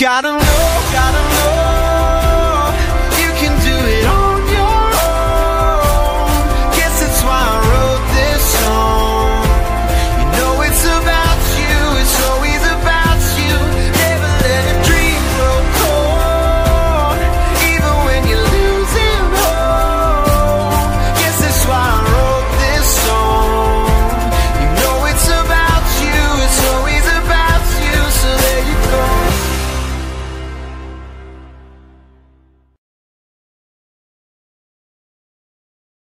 got to